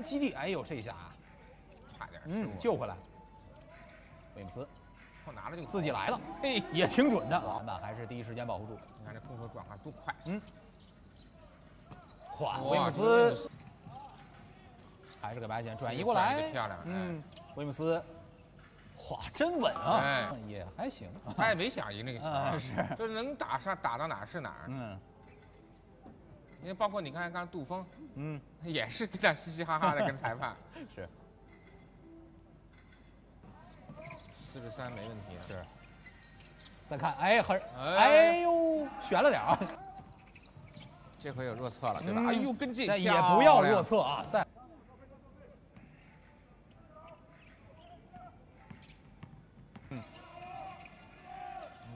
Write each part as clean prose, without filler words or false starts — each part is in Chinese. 的基地，哎呦，这一下啊，差点，救回来。威姆斯，我拿了就自己来了，嘿，也挺准的，篮板还是第一时间保护住。你看这控球转化多快，哇，威姆斯还是给白贤转移过来，漂亮，威姆斯。 哇，真稳啊！哎，也还行，太没想赢这个球，是，就是能打上打到哪是哪儿。因为包括你看刚杜锋，也是跟他嘻嘻哈哈的跟裁判。是，43没问题。是，再看，哎，很，哎呦，悬了点啊。这回有弱侧了，对吧？哎呦，跟进，但也不要弱侧啊，再。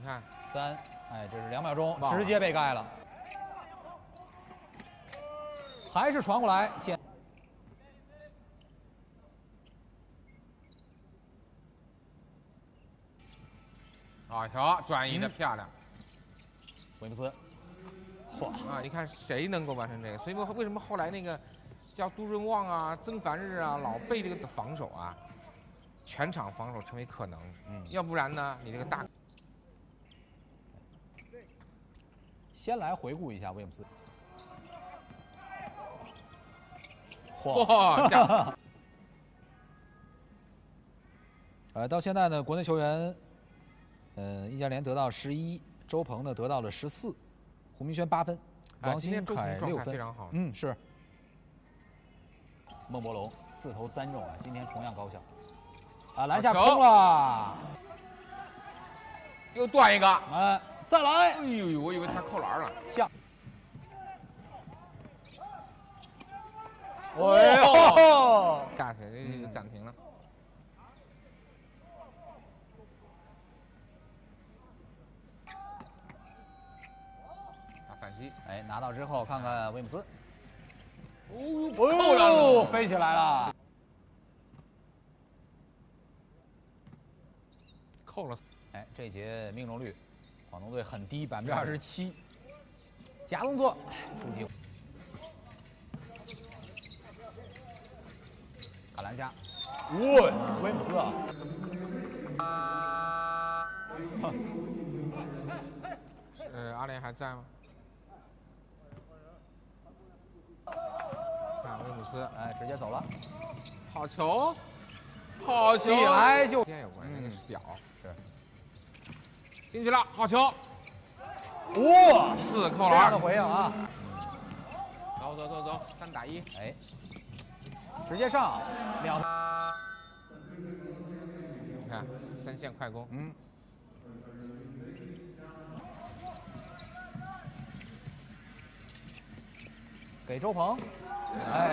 看三，哎，这是2秒钟，直接被盖了，还是传过来捡。好球，转移的漂亮。威姆斯，嚯啊！你看谁能够完成这个？所以为什么后来那个叫杜润旺啊、曾凡日啊，老被这个防守啊，全场防守成为可能。要不然呢，你这个大。 先来回顾一下威姆斯，哇！到现在呢，国内球员，易建联得到11，周鹏呢得到了14，胡明轩8分，王兴凯6分，非常好。是。孟博龙4投3中啊，今天同样高效。啊，篮下空了，又断一个。再来！哎呦呦，我以为他扣篮了。下。哎呦！下去就暂停了。打反击，哎，拿到之后看看威姆斯。哦，扣篮，飞起来了。扣了。哎，这节命中率。 广东队很低，27%。假动作，出击。卡篮下，威姆斯啊！阿联还在吗？看威姆斯，哎，直接走了。好球，好球！起来就。有关那个表是。 进去了，好球！哇，4扣篮，这样的回应啊！走走走走，3打1，哎，直接上，秒！你看3线快攻，给周鹏，哎。